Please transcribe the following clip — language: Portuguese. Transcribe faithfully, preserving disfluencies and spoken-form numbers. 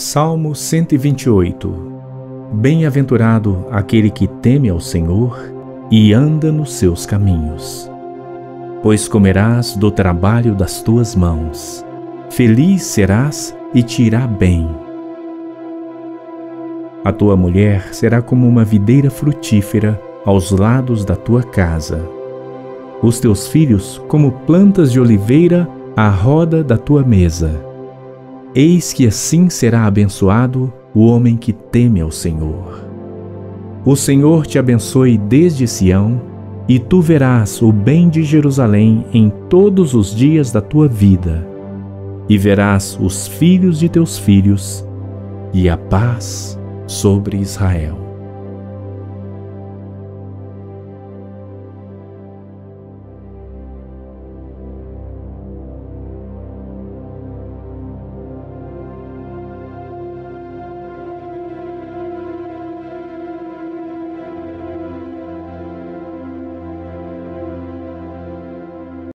Salmo cento e vinte e oito. Bem-aventurado aquele que teme ao Senhor e anda nos seus caminhos, pois comerás do trabalho das tuas mãos. Feliz serás e te irá bem. A tua mulher será como uma videira frutífera aos lados da tua casa, os teus filhos como plantas de oliveira à roda da tua mesa. Eis que assim será abençoado o homem que teme ao Senhor. O Senhor te abençoe desde Sião, e tu verás o bem de Jerusalém em todos os dias da tua vida, e verás os filhos de teus filhos, e a paz sobre Israel.